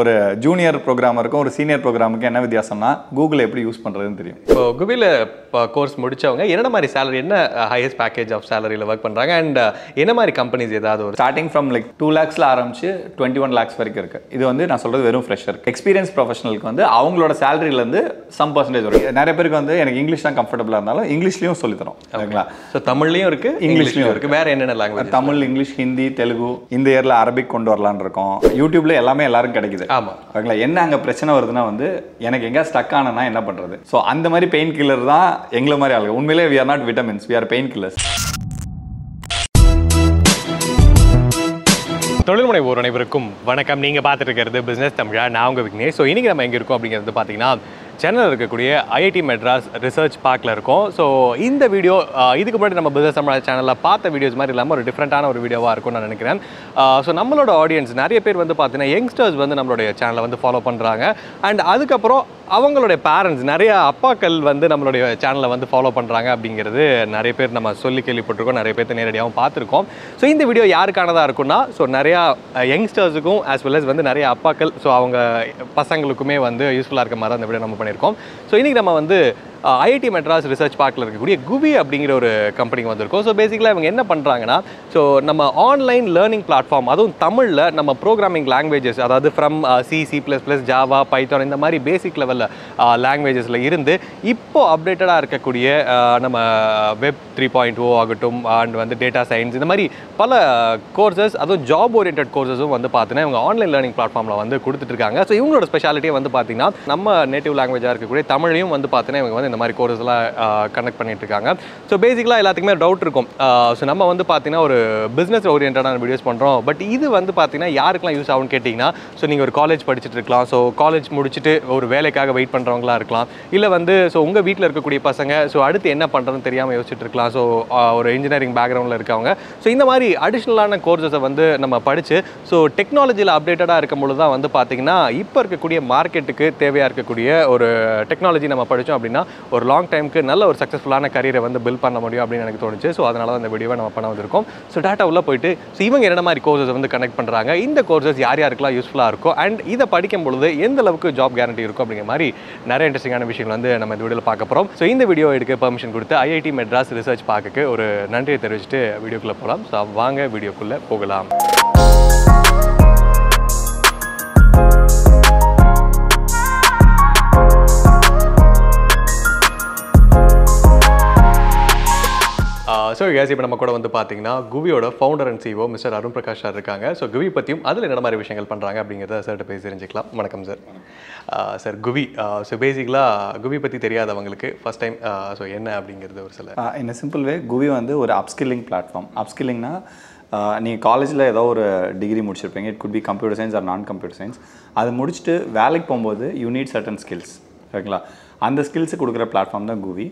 ஒரு ஜூனியர் ப்ரோக்ராமருக்கும் ஒரு சீனியர் ப்ரோக்ராமுக்கும் என்ன வித்தியாசம்னா கூகுள் எப்படி யூஸ் பண்ணுறதுன்னு தெரியும். இப்போ குவியில் கோர்ஸ் முடித்தவங்க என்ன மாதிரி சேலரி, என்ன ஹையஸ்ட் பேக்கேஜ் ஆஃப் சேலரியில் ஒர்க் பண்ணுறாங்க அண்ட் என்ன மாதிரி கம்பெனிஸ் ஏதாவது ஒரு ஸ்டார்டிங் ஃப்ரம் லைக் 2 lakhsல ஆரம்பிச்சு 21 lakhs வரைக்கும் இருக்குது. இது வந்து நான் சொல்கிறது வெறும் ஃப்ரெஷர். எக்ஸ்பீரியன்ஸ் ப்ரொஃபஷனலுக்கு வந்து அவங்களோட சேலரியிலேருந்து சம் பர்சன்டேஜ் வரும். நிறைய பேருக்கு வந்து எனக்கு இங்கிலீஷ் தான் கம்ஃபர்டபுளாக இருந்தாலும் இங்கிலீஷ்லையும் சொல்லித்தரும் ஓகேங்களா. ஸோ தமிழ்லையும் இருக்குது இங்கிலீஷ்லையும் இருக்குது. வேறு என்னென்ன லாங்குவேஜ்? தமிழ், இங்கிலீஷ், ஹிந்தி, தெலுங்கு. இந்த இயரில் அரபிக் கொண்டு வரலான்னு இருக்கோம். யூடியூப்ல எல்லாமே எல்லாரும் கிடைக்குது. ஆமாம் ஓகேங்களா. என்ன அங்கே பிரச்சனை வருதுன்னா வந்து எனக்கு எங்கே ஸ்டக் ஆனா என்ன பண்ணுறது? ஸோ அந்த மாதிரி பெயின் கில்லர் தான் எங்களை மாதிரி ஆளுங்க. உண்மையிலே we are not vitamins, we are pain killers. தொழில் முனைவோர் அனைவருக்கும் வணக்கம். நீங்கள் பார்த்துட்டு இருக்கிறது பிஸ்னஸ் தமிழா, நான் உங்கள் விக்னேஷ். ஸோ இன்றைக்கி நம்ம எங்கே இருக்கோம் அப்படிங்கிறது பார்த்தீங்கன்னா சென்னையில் இருக்கக்கூடிய IIT மெட்ராஸ் ரிசர்ச் பார்க்கில் இருக்கோம். ஸோ இந்த வீடியோ இதுக்கு முன்னாடி நம்ம பிஸ்னஸ் தமிழா சேனலில் பார்த்த வீடியோஸ் மாதிரி இல்லாமல் ஒரு டிஃப்ரெண்ட்டான ஒரு வீடியோவாக இருக்கும்னு நான் நினைக்கிறேன். ஸோ நம்மளோட ஆடியன்ஸ் நிறைய பேர் வந்து பார்த்தீங்கன்னா யங்ஸ்டர்ஸ் வந்து நம்மளுடைய சேனலை வந்து ஃபாலோ பண்ணுறாங்க. அண்ட் அதுக்கப்புறம் அவங்களுடைய பேரண்ட்ஸ், நிறைய அப்பாக்கள் வந்து நம்மளுடைய சேனலை வந்து ஃபாலோ பண்ணுறாங்க அப்படிங்கிறது நிறைய பேர் நம்ம சொல்லி கேள்விப்பட்டிருக்கோம், நிறைய பேர்த்து நேரடியாகவும் பார்த்துருக்கோம். ஸோ இந்த வீடியோ யாருக்கானதாக இருக்குன்னா ஸோ நிறையா யங்ஸ்டர்ஸுக்கும் ஆஸ் வெல் அஸ் வந்து நிறைய அப்பாக்கள், ஸோ அவங்க பசங்களுக்குமே வந்து யூஸ்ஃபுல்லாக இருக்க மாதிரி அந்த வீடியோ நம்ம பண்ணியிருக்கோம். ஸோ இன்றைக்கி நம்ம வந்து IIT மெட்ராஸ் ரிசர்ச் பார்க்கில் இருக்கக்கூடிய குவி அப்படிங்கிற ஒரு கம்பெனிக்கு வந்திருக்கோம். ஸோ பேசிக்கலாக இவங்க என்ன பண்ணுறாங்கன்னா ஸோ நம்ம ஆன்லைன் லேர்னிங் பிளாட்ஃபார்ம், அதுவும் தமிழில் நம்ம ப்ரோக்ராமிங் லாங்குவேஜஸ், அதாவது ஃப்ரம் C++, ஜாவா, பைத்தான் இந்த மாதிரி பேசிக் லெவலில் லாங்குவேஜஸில் இருந்து இப்போது அப்டேட்டடாக இருக்கக்கூடிய நம்ம வெப் 3.0 ஆகட்டும் அண்ட் வந்து டேட்டா சயின்ஸ் இந்த மாதிரி பல கோர்சஸ், அதுவும் ஜாப் ஓரியன்ட் கோர்சஸும் வந்து பார்த்தீங்கன்னா இவங்க ஆன்லைன் லேர்னிங் பிளாட்ஃபார்மில் வந்து கொடுத்துட்ருக்காங்க. ஸோ இவங்களோட ஸ்பெஷாலிட்டியை வந்து பார்த்திங்கன்னா நம்ம நேட்டிவ் லாங்குவேஜாக இருக்கக்கூடிய தமிழையும் வந்து பார்த்தீங்கன்னா இவங்க இந்த மாதிரி கோர்ஸ்லாம் கனெக்ட் பண்ணிட்டு இருக்காங்க. ஸோ பேசிக்கலாக எல்லாத்துக்குமே டவுட் இருக்கும். ஸோ நம்ம வந்து பார்த்தீங்கன்னா ஒரு பிஸ்னஸ் ஓரியன்டான வீடியோஸ் பண்ணுறோம், பட் இது வந்து பார்த்தீங்கன்னா யாருக்கெல்லாம் யூஸ் ஆகும்னு கேட்டிங்கன்னா ஸோ நீங்கள் ஒரு காலேஜ் படிச்சுட்டு இருக்கலாம், ஸோ காலேஜ் முடிச்சுட்டு ஒரு வேலைக்காக வெயிட் பண்ணுறவங்களா இருக்கலாம், இல்லை வந்து ஸோ உங்கள் வீட்டில் இருக்கக்கூடிய பசங்க ஸோ அடுத்து என்ன பண்ணுறதுன்னு தெரியாமல் யோசிச்சுட்டு இருக்கலாம், ஸோ ஒரு இன்ஜினியரிங் பேக்ரவுண்டில் இருக்கவங்க. ஸோ இந்த மாதிரி அடிஷ்னலான கோர்சஸை வந்து நம்ம படித்து ஸோ டெக்னாலஜியில் அப்டேட்டடாக இருக்கும்பொழுது தான் வந்து பார்த்தீங்கன்னா இப்போ இருக்கக்கூடிய மார்க்கெட்டுக்கு தேவையாக இருக்கக்கூடிய ஒரு டெக்னாலஜி நம்ம படித்தோம் அப்படின்னா ஒரு லாங் டைமுக்கு நல்ல ஒரு சக்ஸஸ்ஃபுல்லான கரியரை வந்து பில்ட் பண்ண முடியும் அப்படின்னு எனக்கு தோணுச்சு. ஸோ அதனால தான் அந்த வீடியோவை நம்ம பண்ண வந்திருக்கோம். ஸோ டாட்டா உள்ளே போயிட்டு ஸோ இவங்க என்ன மாதிரி கோர்சஸ் வந்து கனெக்ட் பண்ணுறாங்க, இந்த கோர்சஸ் யார் யாருக்கெல்லாம் யூஸ்ஃபுல்லாக இருக்கும் அண்ட் இதை படிக்கும் பொழுது எந்த அளவுக்கு ஜாப் கேரண்டி இருக்கும் அப்படிங்கிற மாதிரி நிறைய இன்ட்ரெஸ்டிங்கான விஷயங்கள் வந்து நம்ம இந்த வீடியோவில் பார்க்க போகிறோம். ஸோ இந்த வீடியோ எடுக்க பெர்மிஷன் கொடுத்து IIT மெட்ராஸ் ரிசர்ச் பார்க்குக்கு ஒரு நன்றியை தெரிவிச்சுட்டு வீடியோக்குள்ளே போகலாம். ஸோ வாங்க வீடியோக்குள்ளே போகலாம். ஸோ கேஸ் இப்போ நம்ம கூட வந்து பார்த்தீங்கன்னா குவியோட founder and CEO mister Arunprakash sir இருக்காங்க. ஸோ குவி பற்றியும் அதில் என்ன மாதிரி விஷயங்கள் பண்ணுறாங்க அப்படிங்கிறத சார்கிட்ட பேசி தெரிஞ்சுக்கலாம். வணக்கம் சார். சார் குவி ஸோ பேசிக்கலாக குவி பற்றி தெரியாதவங்களுக்கு ஃபஸ்ட் டைம் ஸோ என்ன அப்படிங்கிறது ஒரு சில என்ன சிம்பிள் வே குவி வந்து ஒரு அப்ஸ்கில்லிங் பிளாட்ஃபார்ம். அப்ஸ்கில்லிங்னா நீங்கள் காலேஜில் ஏதோ ஒரு டிகிரி முடிச்சிருப்பீங்க, it could be computer science or non computer science. அது முடிச்சுட்டு வேலைக்கு போகும்போது யூ நீட் சர்டன் ஸ்கில்ஸ் ஓகேங்களா. அந்த ஸ்கில்ஸு கொடுக்குற பிளாட்ஃபார்ம் தான் குவி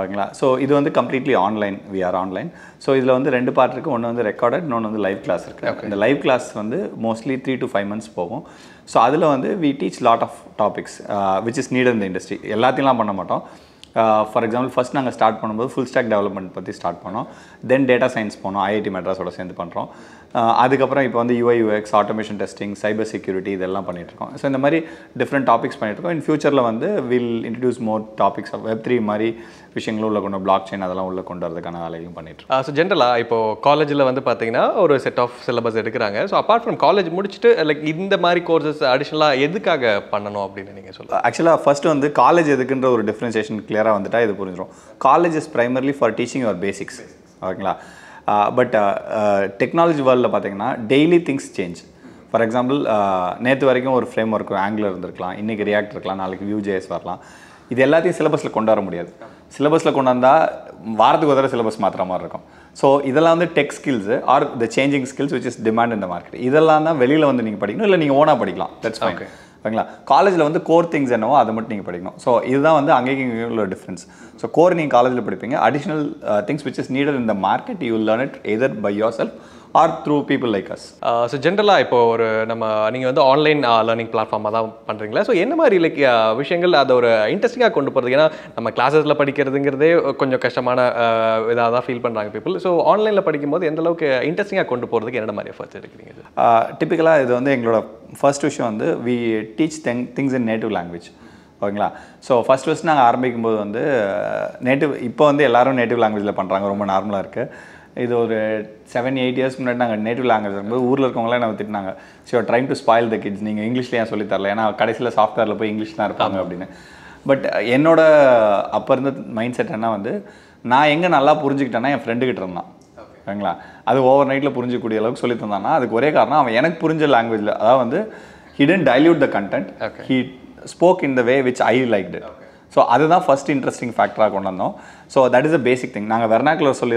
ஓகேங்களா. ஸோ இது வந்து completely online, we are online. So இதில் வந்து ரெண்டு பார்ட் இருக்குது. ஒன்று வந்து ரெக்கார்டட், இன்னொன்று வந்து லைவ் கிளாஸ் இருக்குது. இந்த லைவ் கிளாஸ் வந்து மோஸ்ட்லி 3 to 5 months போகும். ஸோ அதில் வந்து we teach lot of topics which is need in the industry. எல்லாத்தையும்லாம் பண்ண மாட்டோம். ஃபார் எக்ஸாம்பிள் ஃபஸ்ட் நாங்கள் ஸ்டார்ட் பண்ணும்போது ஃபுல் ஸ்டாக் டெவலப்மெண்ட் பற்றி ஸ்டார்ட் பண்ணோம். தென் டேட்டா சயின்ஸ் போனோம், IIT மெட்ராஸோட சேர்ந்து பண்ணுறோம். அதுக்கப்புறம் இப்போ வந்து UI UX, automation testing, cyber security இதெல்லாம் பண்ணிகிட்ருக்கோம். ஸோ இந்த மாதிரி டிஃப்ரெண்ட் டாபிக்ஸ் பண்ணிகிட்ருக்கோம். இன் ஃபியூச்சரில் வந்து will introduce more topics of Web3 மாதிரி விஷயங்களும் உள்ள கொண்டு, பிளாக் செயின் அதெல்லாம் உள்ளே கொண்டு வரதுக்கான வேலையும் பண்ணிட்டுருக்கோம். ஸோ ஜென்ரலாக இப்போது காலேஜில் வந்து பார்த்தீங்கன்னா ஒரு செட் ஆஃப் சிலபஸ் எடுக்கிறாங்க. ஸோ அப்பார்ட் ஃப்ரம் காலேஜ் முடிச்சுட்டு லைக் இந்த மாதிரி கோர்சஸ் அடிஷ்னலாக எதுக்காக பண்ணணும் அப்படின்னு நீங்கள் சொல்லுங்கள். ஆக்சுவலாக ஃபஸ்ட்டு வந்து காலேஜ் எதுக்குன்ற ஒரு டிஃப்ரென்சேஷன் கிளியராக வந்துட்டா இது புரிஞ்சிடும். College is primarily for teaching your basics ஓகேங்களா. பட் டெக்னாலஜி வேர்ல்டில் பார்த்தீங்கன்னா daily things change. For example நேற்று வரைக்கும் ஒரு ஃப்ரேம் ஒர்க் ஆங்கிள் இருந்திருக்கலாம், இன்றைக்கி ரியாக்ட் இருக்கலாம், நாளைக்கு Vue.js வரலாம். இது எல்லாத்தையும் சிலபஸில் கொண்டு வர முடியாது. சிலபஸில் கொண்டு வந்தால் வாரத்துக்கு ஒரு சிலபஸ் மாற்றுற மாதிரி இருக்கும். ஸோ இதெல்லாம் வந்து tech skills are the changing skills which is demand இந்த மார்க்கெட். இதெல்லாம் தான் வெளியில் வந்து நீங்கள் படிக்கணும், இல்லை நீங்கள் ஓனாக படிக்கலாம். தட்ஸ் ஓகே ஓகேங்களா. காலேஜில் வந்து கோர் திங்ஸ் என்னவோ அதை மட்டும் நீங்கள் படிக்கணும். ஸோ இதுதான் வந்து அங்கேயும் உள்ள டிஃப்ரென்ஸ். ஸோ கோர் நீங்கள் காலேஜில் படிப்பீங்க, additional things which is needed இந்த market you learn it either by yourself or through people like us. So generally, you are online learning platform. So interesting classes feel so online interesting typically first issue we teach things in native language. So first verse naanga native இப்போ native language la பண்றாங்க ரொம்ப நார்மலா இருக்கு இது ஒரு 7-8 years முன்னாடி நாங்க native language இருக்கும்போது ஊர்ல இருக்கவங்க எல்லாம் திட்டுனாங்க so you are trying to spoil the kids நீங்க இங்கிலீஷ்ல ஏன் சொல்லி தரல ஏனா கடைசில சாஃப்ட்வேர்ல போய் இங்கிலீஷ் தான் இருப்பாங்க அப்படினு பட் என்னோட அப்ப இருந்த மைண்ட் செட் என்ன வந்து நான் எங்க நல்லா புரிஞ்சிட்டேனா என் friend கிட்ட இருந்தான் ஓகேங்களா அது ஓவர் நைட்ல புரிஞ்ச கூடிய அளவுக்கு சொல்லி தந்தானா அதுக்கு ஒரே காரணம் அவன் எனக்கு புரிஞ்ச languageல அதாவது வந்து he didn't dilute the content he spoke in the way which I liked it. Okay. So that's the first interesting factor. So that is the basic thing. I vernacular solli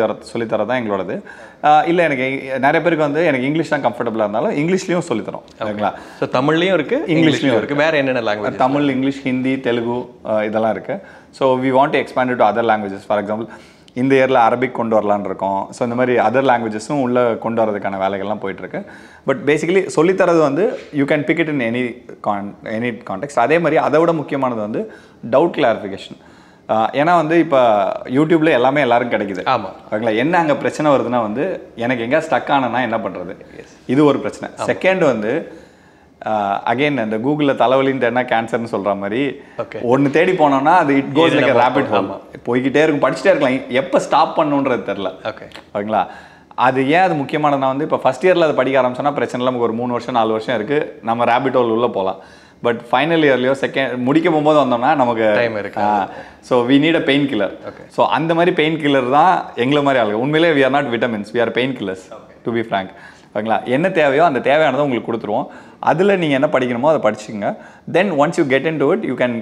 illa enak English la comfortable irundalo English liyum solli tharom. So Tamil liyum irukku English liyum irukku vera enna language Tamil English Hindi Telugu idella irukku. So we want to expand it to other languages for example இந்த இயரில் Arabic கொண்டு வரலான்னு இருக்கோம் so இந்த மாதிரி other லாங்குவேஜஸும் உள்ளே கொண்டு வரதுக்கான வேலைகள்லாம் போயிட்டுருக்கு பட் பேசிக்கலி சொல்லித்தரது வந்து you can pick it in any context அதே மாதிரி அதை விட முக்கியமானது வந்து டவுட் கிளாரிஃபிகேஷன் ஏன்னா வந்து இப்போ யூடியூப்ல எல்லாமே எல்லாரும் கிடைக்குது ஆமாம் ஓகேங்களா என்ன அங்கே பிரச்சனை வருதுன்னா வந்து எனக்கு எங்கே ஸ்டக் ஆனேன்னா என்ன பண்ணுறது இது ஒரு பிரச்சனை செகண்ட் வந்து அகைன் அந்த கூகுளில் தலைவலின்னு தேடினா கேன்சர்னு சொல்கிற மாதிரி ஒன்று தேடி போனோம்னா அது it goes like a rabbit hole போய்கிட்டே இருக்கும் படிச்சுட்டே இருக்கலாம் எப்போ ஸ்டாப் பண்ணுன்றது தெரில ஓகேங்களா அது ஏன் அது முக்கியமானதுனா வந்து இப்போ ஃபஸ்ட் இயரில் அது படிக்க ஆரம்பிச்சோன்னா பிரச்சனை நமக்கு ஒரு 3 வருஷம் 4 வருஷம் இருக்குது நம்ம ரேபிட் ஹோல் உள்ளே போகலாம் பட் ஃபைனல் இயர்லையோ செகண்ட் முடிக்க போகும்போது வந்தோம்னா நமக்கு டைம் இருக்கு so we need a pain killer so அந்த மாதிரி பெயின் கில்லர் தான் எங்களை மாதிரி ஆளுங்க உண்மையிலே we are not vitamins we are pain killers to be frank ஓகேங்களா என்ன தேவையோ அந்த தேவையானதை உங்களுக்கு கொடுத்துருவோம் அதில் நீங்கள் என்ன படிக்கணுமோ அதை படிச்சுங்க then once you get into it you can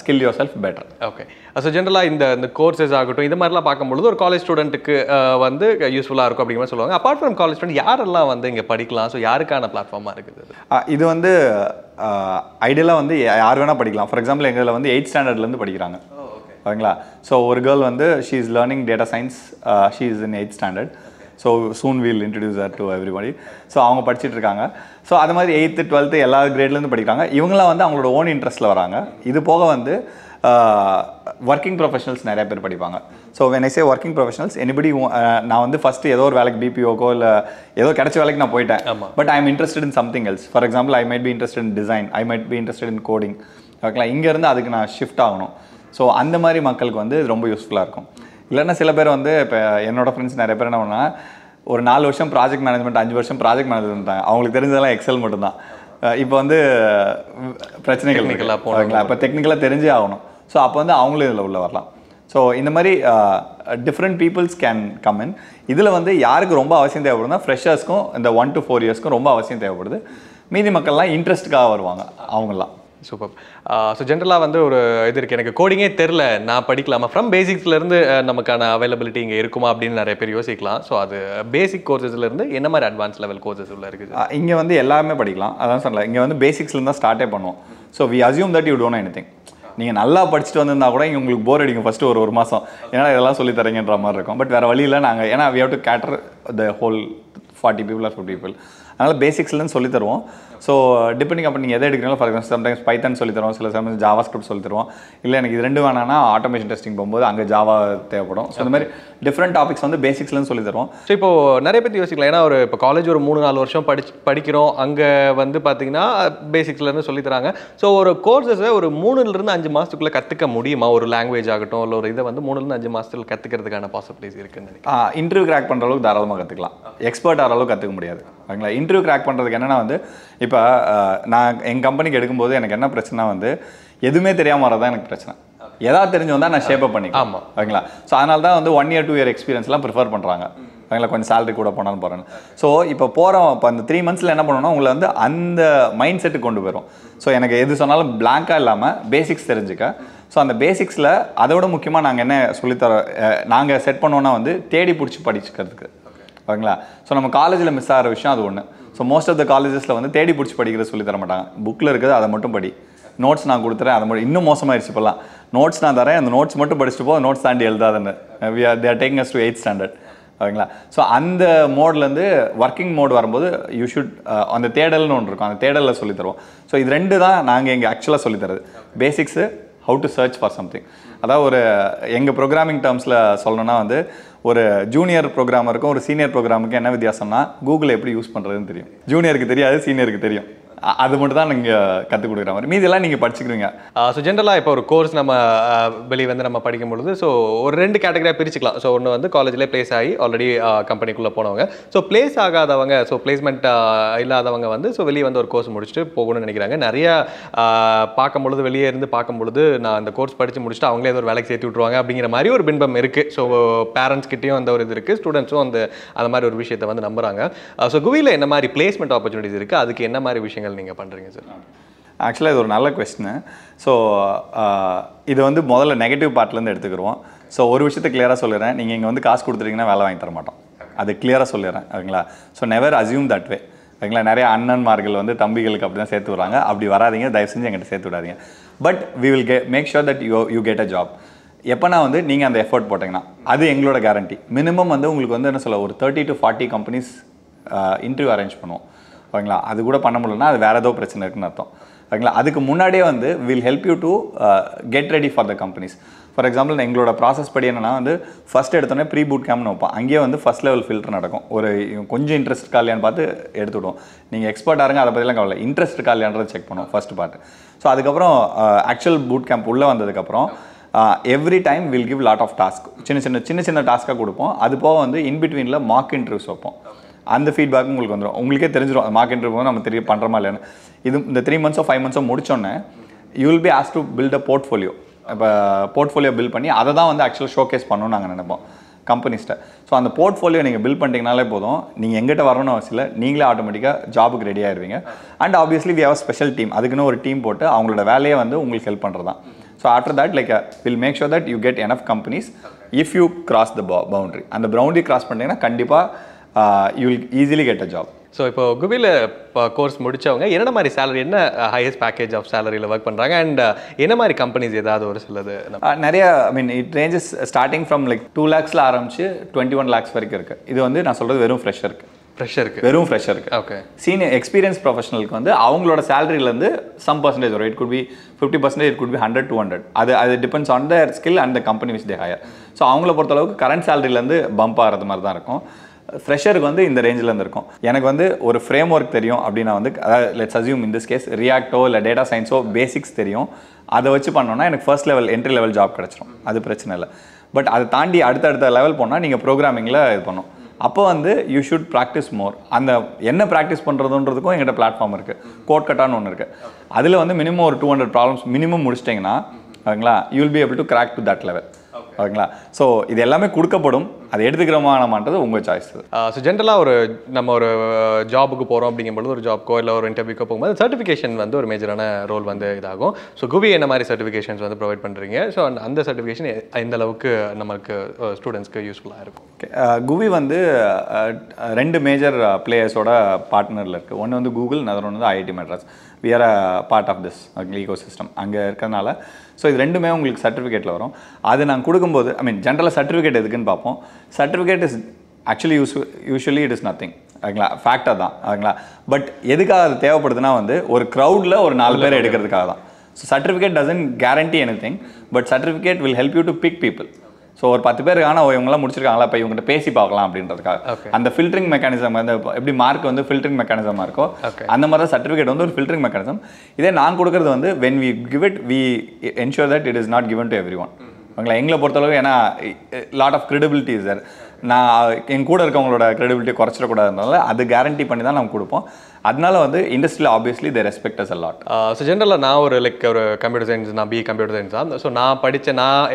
skill yourself better okay so ஜென்ரலாக இந்த கோர்சஸ் ஆகட்டும் இது மாதிரிலாம் பார்க்கும்பொழுது ஒரு காலேஜ் ஸ்டூடெண்ட்டுக்கு வந்து யூஸ்ஃபுல்லாக இருக்கும் அப்படிங்கிற மாதிரி சொல்லுவாங்க அப்பார்ட் ஃப்ரம் காலேஜ் ஸ்டூடெண்ட் யாரெல்லாம் வந்து இங்கே படிக்கலாம் ஸோ யாருக்கான பிளாட்ஃபார்மாக இருக்குது இது வந்து ஐடியலாக வந்து யார் வேணால் படிக்கலாம் ஃபார் எக்ஸாம்பிள் எங்களில் வந்து 8th standardலேருந்து படிக்கிறாங்க ஓகேங்களா ஸோ ஒரு கேர்ள் வந்து she is learning data science she is in 8th standard so soon we'll introduce R to everybody so அவங்க படிச்சுட்டு இருக்காங்க ஸோ அது மாதிரி 8th 12th எல்லா கிரேட்லேருந்து படிக்கிறாங்க இவங்களாம் வந்து அவங்களோட ஓன் இன்ட்ரெஸ்ட்டில் வராங்க இது போக வந்து ஒர்க்கிங் ப்ரொஃபஷனல்ஸ் நிறைய பேர் படிப்பாங்க so when I say working professionals anybody நான் வந்து ஃபஸ்ட்டு ஏதோ ஒரு வேலைக்கு பிபிஓக்கோ இல்லை ஏதோ கிடைச்ச வேலைக்கு நான் போயிட்டேன் but I am interested in something else for example I might be interested in design I might be interested in coding ஓகேங்களா இங்கேருந்து அதுக்கு நான் ஷிஃப்ட் ஆகணும் ஸோ அந்த மாதிரி மக்களுக்கு வந்து இது ரொம்ப யூஸ்ஃபுல்லாக இருக்கும் இல்லைன்னா சில பேர் வந்து இப்போ என்னோட ஃப்ரெண்ட்ஸ் நிறைய பேர் என்ன பண்ணால் ஒரு 4 வருஷம் ப்ராஜெக்ட் மேனேஜ்மெண்ட் 5 வருஷம் ப்ராஜெக்ட் மேனேஜ்மெண்ட் தான் அவங்களுக்கு தெரிஞ்சதெல்லாம் எக்ஸல் மட்டும்தான் இப்போ வந்து பிரச்சனைகள் போகலாம் இப்போ டெக்னிக்கலாக தெரிஞ்சே ஆகணும் ஸோ அப்போ வந்து அவங்களும் இதில் உள்ள வரலாம் ஸோ இந்த மாதிரி different peoples can come in இதில் வந்து யாருக்கு ரொம்ப அவசியம் தேவைப்படுதுன்னா ஃப்ரெஷர்ஸ்க்கும் இந்த 1 to 4 இயர்ஸ்க்கும் ரொம்ப அவசியம் தேவைப்படுது மீதி மக்கள்லாம் இன்ட்ரெஸ்ட்டுக்காக வருவாங்க அவங்களாம் சூப்பர் ஸோ ஜென்ரலாக வந்து ஒரு இது இருக்குது எனக்கு கோடிங்கே தெரில நான் படிக்கலாமா ஃப்ரம் பேசிக்ஸ்லேருந்து நமக்கான அவைலபிலிட்டி இங்கே இருக்குமா அப்படின்னு நிறைய பேர் யோசிக்கலாம் ஸோ அது பேசிக் கோர்சஸ்லேருந்து என்ன மாதிரி அட்வான்ஸ் லெவல் கோர்சஸ் உள்ள இருக்குது இங்கே வந்து எல்லாமே படிக்கலாம் அதான் சொல்லலாம் இங்கே வந்து பேசிக்ஸ்லேருந்து தான் ஸ்டார்ட்டே பண்ணுவோம் so we assume that you don't know anything நீங்கள் நல்லா படிச்சுட்டு வந்திருந்தா கூட இங்கே உங்களுக்கு போர் அடிக்கும் ஃபஸ்ட்டு ஒரு 1 மாதம் ஏன்னா இதெல்லாம் சொல்லி தரீங்கன்ற மாதிரி இருக்கும் பட் வேறு வழியில் நாங்கள் ஏன்னா we have to cater the whole 40 people or 50 people அதனால் பேசிக்ஸ்லேருந்து சொல்லி தருவோம் ஸோ டிபெண்டிங் அப்போ நீங்கள் எதை எடுக்கிறீங்களோ ஃபார் எக்ஸாம்பிள் சம்டைம்ஸ் பைத்தான் சொல்லி தருவோம் சில சமயம் ஜாவா ஸ்கிரிப்ட் சொல்லி தருவோம் இல்லை எனக்கு இது 2 வேணாம்னா ஆட்டோமேஷன் டெஸ்டிங் போகும்போது அங்கே ஜாவா தேவைப்படும் ஸோ இந்த மாதிரி டிஃப்ரெண்ட் டாபிக்ஸ் வந்து பேசிக்ஸ்லேருந்து சொல்லி தருவோம் ஸோ இப்போது நிறைய பேர் யோசிக்கலாம் ஏன்னா ஒரு இப்போ காலேஜ் ஒரு 3-4 வருஷம் படிக்கிறோம் அங்கே வந்து பார்த்தீங்கன்னா பேசிக்ஸ்லேருந்து சொல்லி தராங்க ஸோ ஒரு கோர்ஸஸை ஒரு 3-5 மாதத்துக்குள்ளே கற்றுக்க முடியுமா ஒரு லாங்குவேஜ் ஆகட்டும் இல்லை ஒரு இதை வந்து 3-5 மாதத்தில் கற்றுக்கிறதுக்கான பாசிபிலிட்டிஸ் இருக்குன்னு இன்டர்வியூ கிராக் பண்ணுற அளவுக்கு தாராளமாக கற்றுக்கலாம் எக்ஸ்பர்ட் ஆகிற அளவுக்கு கற்றுக்க முடியாது ஓகேங்களா இன்டர்வியூ கிராக் பண்ணுறதுக்கு என்னென்னா வந்து இப்போ நான் எங்கள் கம்பெனிக்கு எடுக்கும்போது எனக்கு என்ன பிரச்சனை வந்து எதுவுமே தெரியாமல் வரதான் எனக்கு பிரச்சனை எதாவது தெரிஞ்சு வந்தால் நான் ஷேப்பப் பண்ணிக்கலாம் ஆமாம் ஓகேங்களா ஸோ அதனால தான் வந்து 1 year 2 year எக்ஸ்பீரியன்ஸ்லாம் ப்ரிஃபர் பண்ணுறாங்க ஓகேங்களா கொஞ்சம் சேலரி கூட போனாலும் போகிறேன்னு ஸோ இப்போ போகிறோம் இப்போ அந்த 3 months என்ன பண்ணணும்னா உங்களை வந்து அந்த மைண்ட் செட்டுக்கு கொண்டு போயிடும் ஸோ எனக்கு எது சொன்னாலும் பிளாங்காக இல்லாமல் பேசிக்ஸ் தெரிஞ்சுக்க ஸோ அந்த பேசிக்ஸில் அதோட முக்கியமாக நாங்கள் என்ன சொல்லித்தர நாங்கள் செட் பண்ணோன்னா வந்து தேடி பிடிச்சி படிச்சுக்கிறதுக்கு ஓகேங்களா ஸோ நம்ம காலேஜில் மிஸ் ஆகிற விஷயம் அது ஒன்று ஸோ மோஸ்ட் ஆஃப் த காலேஜஸில் வந்து தேடி பிடிச்சி படிக்கிறது சொல்லி தர மாட்டாங்க புக்கில் இருக்குது அதை மட்டும் படி நோட்ஸ் நான் கொடுத்துறேன் அதை மட்டும் இன்னும் மோசமாகிடுச்சு இப்போலாம் நோட்ஸ் நான் தரேன் அந்த நோட்ஸ் மட்டும் படிச்சுட்டு போ நோட்ஸ் தாண்டி எழுதாதுன்னு we are there taking us to 8th standard ஓகேங்களா. ஸோ அந்த மோட்லேருந்து ஒர்க்கிங் மோடு வரும்போது யூ ஷுட் அந்த தேடல்னு ஒன்று இருக்கும், அந்த தேடலில் சொல்லி தருவோம். ஸோ இது ரெண்டு தான் நாங்கள் எங்கள் ஆக்சுவலாக சொல்லித்தரது. Basics how to search for something. அதாவது ஒரு எங்கள் ப்ரோக்ராமிங் டேர்ம்ஸில் சொல்லணும்னா வந்து ஒரு ஜூனியர் ப்ரோக்ராமருக்கும் ஒரு சீனியர் ப்ரோக்ராமருக்கும் என்ன வித்தியாசம்னா கூகுள் எப்படி யூஸ் பண்ணுறதுன்னு தெரியும். ஜூனியருக்கு தெரியாது, சீனியருக்கு தெரியும். அது மட்டும் தான் நீங்கள் கற்றுக் கொடுக்குற மாதிரி, மீதியெல்லாம் நீங்கள் படிச்சுக்கிறீங்க. ஸோ ஜென்ரலாக இப்போ ஒரு கோர்ஸ் நம்ம வெளியே வந்து நம்ம படிக்கும்பொழுது ஸோ ஒரு ரெண்டு கேட்டகரியாக பிரிச்சுக்கலாம். ஸோ ஒன்று வந்து காலேஜ்லேயே பிளேஸ் ஆகி ஆல்ரெடி கம்பெனிக்குள்ளே போனவங்க, ஸோ பிளேஸ் ஆகாதவங்க, ஸோ பிளேஸ்மெண்ட் இல்லாதவங்க வந்து ஸோ வெளியே வந்து ஒரு கோர்ஸ் முடிச்சுட்டு போகணும்னு நினைக்கிறாங்க. நிறையா பார்க்கும்பொழுது வெளியே இருந்து பார்க்கும்பொழுது நான் அந்த கோர்ஸ் படித்து முடிச்சுட்டு அவங்களே ஏதோ ஒரு வேலைக்கு சேர்த்து விட்ருவாங்க அப்படிங்கிற மாதிரி ஒரு பின்பம் இருக்குது. ஸோ பேரண்ட்ஸ்கிட்டையும் அந்த ஒரு இது இருக்குது, ஸ்டூடெண்ட்ஸும் அந்த அந்த மாதிரி ஒரு விஷயத்தை வந்து நம்புகிறாங்க. ஸோ குவியில் என்ன மாதிரி பிளேஸ்மெண்ட் ஆப்பர்ச்சுனிட்டிஸ் இருக்குது, அதுக்கு என்ன மாதிரி விஷயங்கள் நீங்கள் பண்ணுறீங்க சார்? ஆக்சுவலாக இது ஒரு நல்ல கொஸ்டின். ஸோ இது வந்து முதல்ல நெகட்டிவ் பார்ட்லேருந்து எடுத்துக்கிறோம். ஸோ ஒரு விஷயத்தை கிளியராக சொல்லிடுறேன், நீங்கள் இங்கே வந்து காசு கொடுத்துட்டீங்கன்னா வேலை வாங்கி தர மாட்டோம், அது கிளியராக சொல்லிடுறேன் ஓகேங்களா. So never assume that way ஓகேங்களா. நிறைய அண்ணன்மார்கள் வந்து தம்பிகளுக்கு அப்படி தான் சேர்த்து விடுறாங்க, அப்படி வராதிங்க, தயவு செஞ்சு எங்கிட்ட சேர்த்து விடாதீங்க. But we will make sure that you get a job. எப்போனா வந்து நீங்கள் அந்த எஃபர்ட் போட்டிங்கன்னா அது எங்களோட கேரண்டி. மினிமம் வந்து உங்களுக்கு வந்து என்ன சொல்ல ஒரு 30 to 40 கம்பெனிஸ் இன்டர்வியூ அரேஞ்ச் பண்ணுவோம் ஓகேங்களா. அது கூட பண்ண முடியலன்னா அது வேறு ஏதோ பிரச்சனை இருக்குன்னு அர்த்தம் ஓகேங்களா. அதுக்கு முன்னாடியே வந்து will help you to get ready for the companies. For example எங்களோட ப்ராசஸ் படி என்னென்னா வந்து ஃபஸ்ட் எடுத்தோடனே ப்ரீ பூட் கேம்ப்னு வைப்போம். அங்கேயே வந்து ஃபஸ்ட் லெவல் ஃபில்டர் நடக்கும். ஒரு கொஞ்சம் இன்ட்ரெஸ்ட் காலியான்னு பார்த்து எடுத்துவிடுவோம். நீங்கள் எக்ஸ்பர்ட்டாக இருங்க, அதை பற்றிலாம் கவலை, இன்ட்ரெஸ்ட் காலியான்றதை செக் பண்ணுவோம் ஃபஸ்ட்டு பார்ட்டு. ஸோ அதுக்கப்புறம் ஆக்சுவல் பூட் கேம்ப் உள்ளே வந்ததுக்கப்புறம் every time will give lot of task. சின்ன சின்ன டாஸ்க்காக கொடுப்போம். அது போக வந்து இன்பிட்வீனில் மார்க் இன்டர்வியூஸ் வைப்போம். அந்த ஃபீட்பேக் உங்களுக்கு வந்துடும், உங்களுக்கே தெரிஞ்சிடும் அந்த மார்க் இன்டர்வியூ நம்ம தெரிய பண்ணுறோமா இல்லைன்னு. இது இந்த 3 months or 5 months முடிச்சோன்னே you will be asked to build a portfolio. இப்போ போர்ட்ஃபோலியோ பில்ட் பண்ணி அதை தான் வந்து ஆக்சுவலாக ஷோகேஸ் பண்ணணும்னு நாங்கள் நினைப்போம் கம்பெனிஸ்ட்டை. ஸோ அந்த போர்ட்ஃபோலியோ நீங்கள் பில்ட் பண்ணிட்டீங்கனாலே போதும், நீங்கள் எங்கிட்ட வரணும்னு அவசியம் இல்லை, நீங்களே ஆட்டோமேட்டிக்காக ஜாபுக்கு ரெடி ஆகிடுவீங்க. And obviously we have a special team, அதுக்குன்னு ஒரு டீம் போட்டு அவங்களோட வேலையை வந்து உங்களுக்கு ஹெல்ப் பண்ணுறது தான். So after that like will make sure that you get enough companies if you cross the boundary. அந்த பவுண்ட்ரி கிராஸ் பண்ணிட்டீங்கன்னா கண்டிப்பாக you will easily get a job. So இப்போ குவியில் கோர்ஸ் முடித்தவங்க என்ன மாதிரி சேலரி, என்ன ஹையஸ்ட் பேக்கேஜ் ஆஃப் சேலரியில் ஒர்க் பண்ணுறாங்க, அண்ட் என்ன மாதிரி கம்பெனிஸ் ஏதாவது ஒரு சிலது நிறைய I mean it ranges starting from like 2 lakhsல ஆரம்பிச்சு 21 lakhs வரைக்கும் இருக்குது. இது வந்து நான் சொல்கிறது வெறும் ஃப்ரெஷ்ஷருக்கு. ஓகே, சீனியர் எக்ஸ்பீரியன்ஸ் ப்ரொஃபஷனலுக்கு வந்து அவங்களோட சேலரியிலேருந்து சம் பர்சன்டேஜ் வரும். It could be 50%, it could be 100, 200. அது depends on the skill and the company which they hire. So அவங்கள பொறுத்தளவுக்கு கரண்ட் சேலரியிலேருந்து பம்ப் ஆகிறது மாதிரி தான் இருக்கும். ஃப்ரெஷருக்கு வந்து இந்த ரேஞ்சில் இருந்திருக்கும். எனக்கு வந்து ஒரு ஃப்ரேம் ஒர்க் தெரியும் அப்படின்னா வந்து let's assume in this case ரியாக்டோ இல்லை டேட்டா சயின்ஸோ பேசிக்ஸ் தெரியும், அதை வச்சு பண்ணோன்னா எனக்கு first level entry level job கிடச்சிரும், அது பிரச்சனை இல்லை. பட் அதை தாண்டி அடுத்தடுத்த லெவல் போனால் நீங்கள் ப்ரோக்ராமிங்கில் இது பண்ணணும். அப்போ வந்து யூ ஷுட் ப்ராக்டிஸ் மோர். அந்த என்ன ப்ராக்டிஸ் பண்ணுறதுன்றதுக்கும் எங்கிட்ட பிளாட்ஃபார்ம் இருக்குது, கோட்கட்டான்னு ஒன்று இருக்குது. அதில் வந்து மினிமம் ஒரு 200 problems மினிமம் முடிச்சிட்டிங்கன்னா ஓகேங்களா you will be able to crack to that level ஓகேங்களா. ஸோ இது எல்லாமே கொடுக்கப்படும், அது எடுத்துக்கிறோமானது உங்கள் சாய்ஸ். ஸோ ஜென்ரலாக ஒரு நம்ம ஒரு ஜாபுக்கு போகிறோம் அப்படிங்கும்போது ஒரு ஜாப்க்கோ இல்லை ஒரு இன்டர்வியூக்கோ போகும்போது சர்டிஃபிகேஷன் வந்து ஒரு மேஜரான ரோல் வந்து இதாகும். ஸோ குவி என்ன மாதிரி சர்டிஃபிகேஷன்ஸ் வந்து ப்ரொவைட் பண்ணுறீங்க, ஸோ அந்த சர்டிஃபிகேஷன் எந்த அளவுக்கு நமக்கு ஸ்டூடெண்ட்ஸ்க்கு யூஸ்ஃபுல்லாக இருக்கும்? ஓகே, குவி வந்து 2 மேஜர் பிளேயர்ஸோட பார்ட்னரில் இருக்குது. ஒன்று வந்து கூகுள், இன்னொரு ஒன்று வந்து IIT Madras. We are a part of this ecosystem அங்கே இருக்கிறதுனால. ஸோ இது ரெண்டுமே உங்களுக்கு சர்டிஃபிகேட்டில் வரும். அது நாங்கள் கொடுக்கும்போது ஐ மீன் ஜென்ரலாக சர்டிஃபிகேட் எதுக்குன்னு பார்ப்போம். Certificate is actually usually it is nothing ஓகேங்களா, ஃபேக்டாக தான் ஓகேங்களா. பட் எதுக்காக அது தேவைப்படுதுன்னா வந்து ஒரு க்ரௌடில் ஒரு 4 பேர் எடுக்கிறதுக்காக தான். So certificate doesn't guarantee any thing, but certificate will help you to pick people. So ஒரு 10 பேர் ஆனால் இவங்களாம் முடிச்சிருக்காங்களா, இப்போ இவங்ககிட்ட பேசி பார்க்கலாம் அப்படின்றதுக்காக அந்த ஃபில்டரிங் மெக்கானிசம் வந்து எப்படி மார்க் வந்து ஃபில்டரிங் மெக்கானிசமாக இருக்கோ அந்த மாதிரி தான் சர்டிஃபிகேட் வந்து ஒரு ஃபில்டரிங் மெக்கானிசம். இதே நான் கொடுக்குறது வந்து when we give it we ensure that it is not given to every one ஓகேங்களா. எங்களை பொறுத்தளவுக்கு ஏன்னா லாட் ஆஃப் கிரெடிபிலிட்டி சார், நான் என் கூட இருக்கவங்களோட கிரெடிபிலிட்டி குறைச்சிடக்கூடாதுனால அது கேரண்டி பண்ணி தான் நம்ம கொடுப்போம். அதனால வந்து இண்டஸ்ட்ரியில் obviously they respect us a lot. So ஜென்ரலாக நான் ஒரு லைக் ஒரு கம்ப்யூட்டர் சயின்ஸ், நான் பிஏ கம்ப்யூட்டர் சயின்ஸ் தான். ஸோ நான்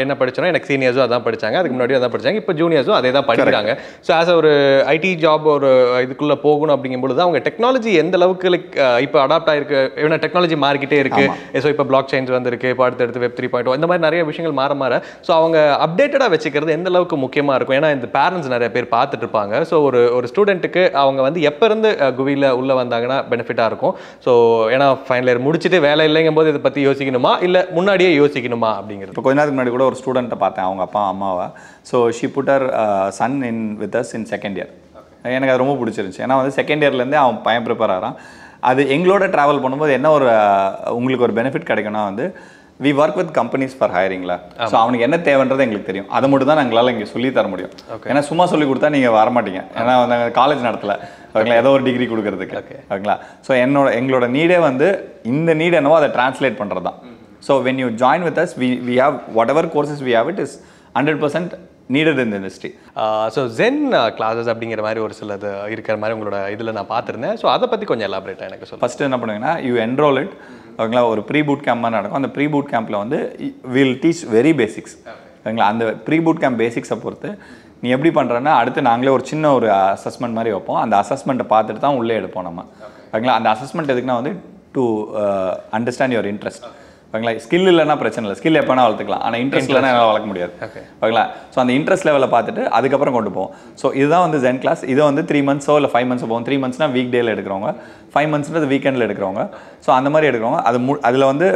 என்ன படித்தேன்னா எனக்கு சீனியர்ஸும் அதான் படித்தாங்க, அதுக்கு முன்னாடி அதான் படித்தாங்க, இப்போ ஜூனியர்ஸும் அதே தான் படிக்கிறாங்க. ஸோ ஆஸ் ஒரு ஐடி ஜாப் ஒரு இதுக்குள்ளே போகணும் அப்படிங்கும்பொழுது அவங்க டெக்னாலஜி எந்த அளவுக்கு லைக் இப்போ அடாப்ட் ஆகிருக்கு, ஏன்னா டெக்னாலஜி மாறிக்கிட்டே இருக்குது. ஸோ இப்போ பிளாக் செயின்ஸ் வந்துருக்கு, இப்போ அடுத்தடுத்து வெப் 3.0 இந்த மாதிரி நிறைய விஷயங்கள் மாற மாற ஸோ அவங்க அப்டேட்டடாக வச்சுக்கிறது எந்த அளவுக்கு முக்கியமாக இருக்கும்? ஏன்னா இந்த பேரண்ட்ஸ் பேரண்ட்ஸ் நிறைய பேர் பார்த்துட்டு இருப்பாங்க. ஸோ ஒரு ஸ்டூடெண்ட்டுக்கு அவங்க வந்து எப்போ இருந்து குவியில் உள்ளே வந்தாங்கன்னா பெனிஃபிட்டாக இருக்கும்? ஸோ ஏன்னா ஃபைனல் இயர் முடிச்சுட்டு வேலை இல்லைங்கும் போது இதை பற்றி யோசிக்கணுமா இல்லை முன்னாடியே யோசிக்கணுமா அப்படிங்கிறது? இப்போ கொஞ்ச நேரத்துக்கு முன்னாடி கூட ஒரு ஸ்டூடெண்ட்டை பார்த்தேன், அவங்க அப்பா அம்மாவை. So she put her son in with us in second year. எனக்கு அது ரொம்ப பிடிச்சிருந்துச்சு. ஏன்னா வந்து செகண்ட் இயர்லேருந்தே அவன் பையன் ப்ரிப்பேர் ஆகிறான். அது எங்களோட ட்ராவல் பண்ணும்போது என்ன ஒரு உங்களுக்கு ஒரு பெனிஃபிட் கிடைக்கும்னா வந்து we work with companies for ஹையரிங்கில். ஸோ அவனுக்கு என்ன தேவைன்றது எங்களுக்கு தெரியும். அதை மட்டும் தான் எங்களால் இங்கே சொல்லி தர முடியும். ஏன்னா சும்மா சொல்லி கொடுத்தா நீங்கள் வரமாட்டீங்க. ஏன்னா நாங்கள் காலேஜ் நடத்தலை, ஓகேங்களா, ஏதோ ஒரு டிகிரி கொடுக்குறதுக்கு, ஓகேங்களா. ஸோ எங்களோட நீடே வந்து இந்த நீட் என்னவோ அதை டிரான்ஸ்லேட் பண்ணுறது தான். So when you join with us we have whatever courses we have it is 100% needed in the industry. So Zen classes அப்படிங்கிற மாதிரி ஒரு சிலது இருக்கிற மாதிரி உங்களோட இதில் நான் பார்த்துருந்தேன். ஸோ அதை பற்றி கொஞ்சம் எலாபரேட்டாக எனக்கு சொல்லுங்கள். ஃபஸ்ட்டு என்ன பண்ணுங்கன்னா யூ என்ரோல் இட், ஓகேங்களா. ஒரு ப்ரீ பூட் கேம்ப் மாதிரி நடக்கும். அந்த ப்ரீ பூட் கேம்பில் வந்து வில் டீச் வெரி பேசிக்ஸ், ஓகேங்களா. அந்த ப்ரீ பூட் கேம்ப் பேசிக்ஸை பொறுத்து நீ எப்படி பண்ணுறன்னா அடுத்து நாங்களே ஒரு சின்ன ஒரு அசஸ்மெண்ட் மாதிரி வைப்போம். அந்த அசஸ்மெண்ட்டை பார்த்துட்டு தான் உள்ளே எடுப்போம் நம்ம, ஓகேங்களா. அந்த அசஸ்மெண்ட் எதுக்குன்னா வந்து டு அண்டர்ஸ்டாண்ட் யுவர் இன்ட்ரெஸ்ட், ஓகேங்களா. ஸ்கில் இல்லைனா பிரச்சனை இல்லை, ஸ்கில் எப்போனா வளர்த்துக்கலாம். ஆனால் இன்ட்ரெஸ்ட் இல்லைனா என்னால் வளர்க்க முடியாது, ஓகேங்களா. ஸோ அந்த இன்ட்ரெஸ்ட் லெவலில் பார்த்துட்டு அதுக்கப்புறம் கொண்டு போவோம். ஸோ இதுதான் வந்து ஜென் கிளாஸ். இதை வந்து 3 months இல்லை 5 months போகும். 3 monthsனால் வீக் டேயில் எடுக்கிறவங்க, 5 monthsன்றது வீக்கெண்டில் எடுக்கிறவங்க. ஸோ அந்த மாதிரி எடுக்கிறவங்க. அது அதில் வந்து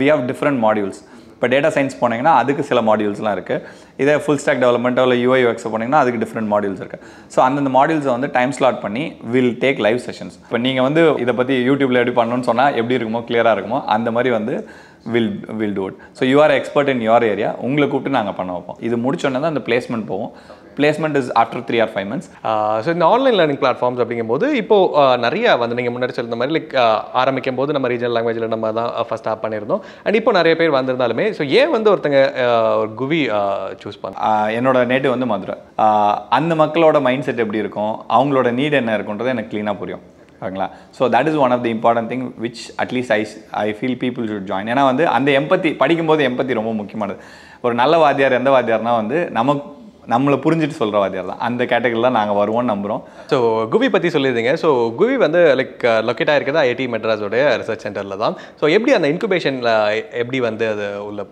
வி ஹவ் டிஃப்ரெண்ட் மாடியூல்ஸ். இப்போ டேட்டா சயின்ஸ் போனீங்கன்னா அதுக்கு சில மாடியூல்ஸ்லாம் இருக்குது. இதே ஃபுல் ஸ்டாக் டெவலப்மெண்ட்டோ இல்லை UI UX போனீங்கன்னா அதுக்கு டிஃப்ரெண்ட் மாடியூல்ஸ் இருக்குது. ஸோ அந்தந்த மாடியூல்ஸை வந்து டைம் ஸ்லாட் பண்ணி வில் டேக் லைவ் செஷன்ஸ். இப்போ நீங்கள் வந்து இதை பற்றி யூடியூப்பில் எப்படி பண்ணணும்னு சொன்னால் எப்படி இருக்குமோ கிளியராக இருக்குமோ அந்த மாதிரி வந்து will do it. So you are expert in your area, உங்களை கூப்பிட்டு நாங்கள் பண்ண வைப்போம். இது முடிச்சோன்னா தான் அந்த பிளேஸ்மெண்ட் போவோம். Placement is after 3 or 5 months. So இந்த ஆன்லைன் லேர்னிங் பிளாட்ஃபார்ம்ஸ் அப்படிங்கும்போது இப்போது நிறையா வந்து நீங்கள் முன்னாடி சொல்லியிருந்த மாதிரி லைக் ஆரம்பிக்கும் போது நம்ம ரீஜனல் லாங்குவேஜில் நம்ம தான் ஃபஸ்ட் ஆப் பண்ணியிருந்தோம். அண்ட் இப்போ நிறைய பேர் வந்திருந்தாலுமே ஸோ ஏன் வந்து ஒருத்தங்க ஒரு குவி சூஸ் பண்ண? என்னோட நேட்டிவ் வந்து மதுரை. அந்த மக்களோட மைண்ட் செட் எப்படி இருக்கும், அவங்களோட நீட் என்ன இருக்குன்றது எனக்கு க்ளீனாக புரியும், ஓகேங்களா. So that is one of the important thing which at least I feel people should join. ஏன்னா வந்து அந்த எம்பத்தி படிக்கும்போது எம்பத்தி ரொம்ப முக்கியமானது. ஒரு நல்ல வாத்தியார் எந்த வாத்தியார்னா வந்து நம்மளை புரிஞ்சுட்டு சொல்கிற வாத்தியார் தான். அந்த கேட்டகரியில் தான் நாங்கள் வருவோம்னு நம்புகிறோம். ஸோ குவி பற்றி சொல்லியிருந்தீங்க. ஸோ குவி வந்து லைக் லொக்கேட் ஆகிருக்கிறது IIT மெட்ராஸோடைய ரிசர்ச் சென்டரில் தான். ஸோ எப்படி அந்த இன்குபேஷனில் எப்படி வந்து அது உள்ள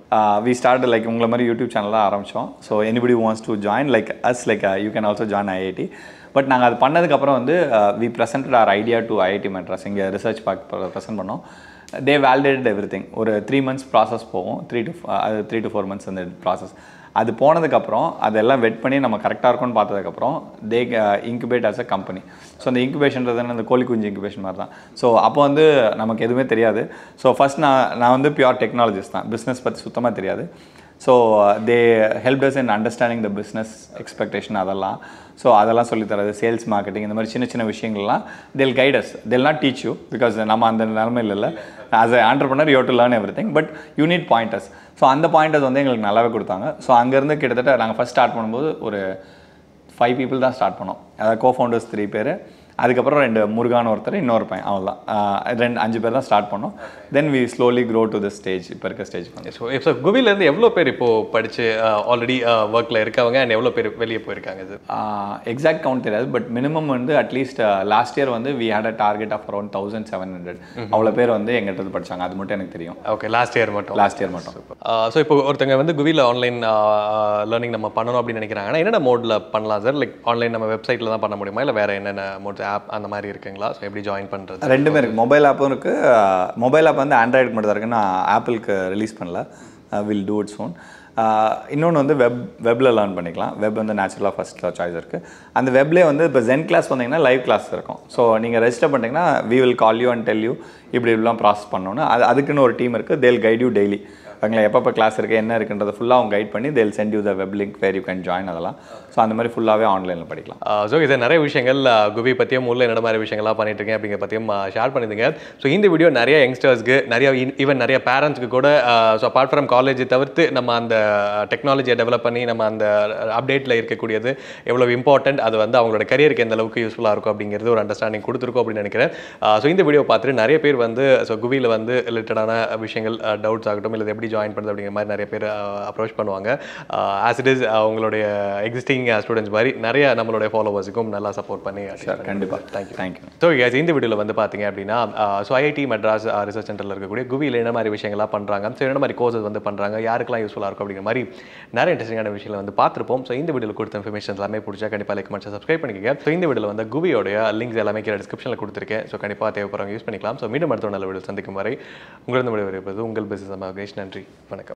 வி ஸ்டார்ட் லைக் உங்களை மாதிரி யூடியூப் சேனல் தான் ஆரம்பித்தோம். So anybody wants to join like us like you can also join IIT. But நாங்கள் அது பண்ணதுக்கப்புறம் வந்து we present our idea to IIT Madras. இங்கே ரிசர்ச் பார்க் ப்ரெசென்ட் பண்ணோம். They validate everything. ஒரு 3 months ப்ராசஸ் போகும். 3 to 4 months அந்த process. அது போனதுக்கப்புறம் அதெல்லாம் வெட் பண்ணி நம்ம கரெக்டாக இருக்கும்னு பார்த்ததுக்கப்புறம் they incubate as a company. So அந்த இன்குபேஷன்றது அந்த கோழி குஞ்சு இன்குபேஷன் மாதிரி தான். ஸோ அப்போ வந்து நமக்கு எதுவுமே தெரியாது. ஸோ ஃபஸ்ட் நான் வந்து பியூர் டெக்னாலஜிஸ்ட் தான். பிஸ்னஸ் பற்றி சுத்தமாக தெரியாது. So they help us in understanding the business expectation அதெல்லாம். ஸோ அதெல்லாம் சொல்லித்தரது சேல்ஸ் மார்க்கெட்டிங் இந்த மாதிரி சின்ன சின்ன விஷயங்கள்லாம் தேல் கைடஸ். தேல் நாட் டீச் யூ பிகாஸ் நம்ம அந்த நிலைமையில் இல்லை. As a entrepreneur you have to learn every thing but you need pointers. So அந்த பாயிண்டர்ஸ் வந்து எங்களுக்கு நல்லாவே கொடுத்தாங்க. ஸோ அங்கேருந்து கிட்டத்தட்ட நாங்கள் ஃபஸ்ட் ஸ்டார்ட் பண்ணும்போது ஒரு 5 people தான் ஸ்டார்ட் பண்ணோம். அதாவது கோஃபவுண்டர்ஸ் 3 பேர், அதுக்கப்புறம் 2 முருகான் ஒருத்தர், இன்னொரு பையன், அவ்வளோதான். 5 பேர் தான் ஸ்டார்ட் பண்ணோம். Then we slowly grow to the stage இப்போ இருக்க ஸ்டேஜ் பண்ணோம். ஸோ இப்போ குவிலேருந்து எவ்வளோ பேர் இப்போது படித்து ஆல்ரெடி ஒர்க்கில் இருக்கவங்க அண்ட் எவ்வளோ பேர் வெளியே போயிருக்காங்க? இது எக்ஸாக்ட் கவுண்ட் தெரியாது பட் மினிமம் வந்து அட்லீஸ்ட் லாஸ்ட் இயர் வந்து we had a target of around 1700 அவ்வளோ பேர் வந்து எங்கிட்ட படித்தாங்க. அது மட்டும் எனக்கு தெரியும். ஓகே, லாஸ்ட் இயர் மட்டும். ஸோ இப்போ ஒருத்தங்க வந்து குவியில் ஆன்லைன் லேர்னிங் நம்ம பண்ணணும் அப்படின்னு நினைக்கிறாங்கன்னா என்னென்ன மோடில் பண்ணலாம் சார்? லைக் ஆன்லைன் நம்ம வெப்சைட்டில் தான் பண்ண முடியுமா இல்லை வேறு என்னென்ன மோட்ஸ் ஆப் அந்த மாதிரி இருக்குங்களா? ஸோ எப்படி ஜாயின் பண்ணுறது? ரெண்டுமே இருக்குது. மொபைல் ஆப்பும் இருக்குது. மொபைல் ஆப் வந்து ஆண்ட்ராய்டுக்கு மட்டும் தான் இருக்குது. நான் ஆப்பிளுக்கு ரிலீஸ் பண்ணல. Will do it soon. இன்னொன்று வந்து வெப்பில் லேர்ன் பண்ணிக்கலாம். வெப் வந்து நேச்சுரலாக ஃபஸ்ட்டில் சாய்ஸ் இருக்குது. அந்த வெப்லேயே வந்து இப்போ ஜென் கிளாஸ் வந்தீங்கன்னா லைவ் கிளாஸ் இருக்கும். ஸோ நீங்கள் ரெஜிஸ்டர் பண்ணிங்கன்னா we will call you and tell you இப்படி இப்படிலாம் ப்ராசஸ் பண்ணணும்னு. அதுக்குன்னு ஒரு டீம் இருக்குது. தேல் கைட் யூ டெய்லி, ஓகேங்களா. எப்பப்போ கிளாஸ் இருக்குது என்ன இருக்குன்றதை ஃபுல்லாக அவங்க கைட் பண்ணி they'll send you the web link where you can join. அதெல்லாம் ஸோ அந்த மாதிரி ஃபுல்லாகவே ஆன்லைனில் படிக்கலாம். ஸோ இதை நிறைய விஷயங்கள் குவி பற்றியும் உள்ள என்னென்ன மாதிரி விஷயங்கள்லாம் பண்ணிட்டு இருக்கேன் அப்படிங்கிற பற்றியும் ஷேர் பண்ணிடுங்க. ஸோ இந்த வீடியோ நிறைய யங்ஸ்டர்ஸ்க்கு நிறைய ஈவன் நிறைய பேரண்ட்ஸுக்கு கூட ஸோ அப்பார்ட் ஃப்ரம் காலேஜ் தவிர்த்து நம்ம அந்த டெக்னாலஜியை டெவலப் பண்ணி நம்ம அந்த அப்டேட்டில் இருக்கக்கூடியது எவ்வளோ இம்பார்ட்டன்ட், அது வந்து அவங்களோட கரியருக்கு எந்த அளவுக்கு யூஸ்ஃபுல்லாக இருக்கும் அப்படிங்கிறது ஒரு அண்டர்ஸ்டாண்டிங் கொடுத்துருக்கோம் அப்படின்னு நினைக்கிறேன். ஸோ இந்த வீடியோ பார்த்துட்டு நிறைய பேர் வந்து ஸோ குவியில் வந்து ரிலேட்டடான விஷயங்கள் டவுட்ஸ் ஆகட்டும் இல்லை எப்படி ஜாயின் பண்ணுறது அப்படிங்கிற மாதிரி நிறைய பேர் அப்ரோச் பண்ணுவாங்க. ஆஸ் இட் இஸ் அவங்களுடைய எக்ஸிஸ்டிங் ஸ்டூடெண்ட்ஸ் மாதிரி நிறைய நம்மளுடைய ஃபாலோவர்ஸுக்கும் நல்லா சப்போர்ட் பண்ணி. கண்டிப்பாக தேங்க்யூ தேங்க்யூ. ஸோ இந்த வீடியோவில் வந்து பார்த்தீங்க அப்படின்னா ஸோ ஐஐடி மெட்ராஸ் ரிசர்ச் சென்டரில் இருக்கக்கூடிய குவியில் என்ன மாதிரி விஷயங்கள்லாம் பண்ணுறாங்க, ஸோ என்ன மாதிரி கோர்ஸஸ் வந்து பண்ணுறாங்க, யாருக்கெல்லாம் யூஸ்ஃபுல்லாக இருக்கும் அப்படிங்கிற மாதிரி நிறைய இன்ட்ரெஸ்டிங்கான விஷயங்களை வந்து பார்த்துருப்போம். ஸோ இந்த வீடியோவில் கொடுத்த இன்ஃபர்மேஷன் எல்லாமே பிடிச்சா கண்டிப்பாக லைக் பண்ணி சப்ஸ்கிரைப் பண்ணிக்கோங்க. ஸோ இந்த வீடியோவில் வந்து குவியோடைய லிங்க்ஸ் எல்லாமே கீழே டிஸ்கிரிப்ஷனில் கொடுத்துருக்கேன். ஸோ கண்டிப்பாக தேவைப்படுறவங்க யூஸ் பண்ணிக்கலாம். ஸோ மீண்டும் அடுத்த நல்ல வீடியோ சந்திக்கும் வரை உங்களது முடிவு உங்கள் பிசினஸ் அமர்கேஷ். நன்றி, வணக்கம்.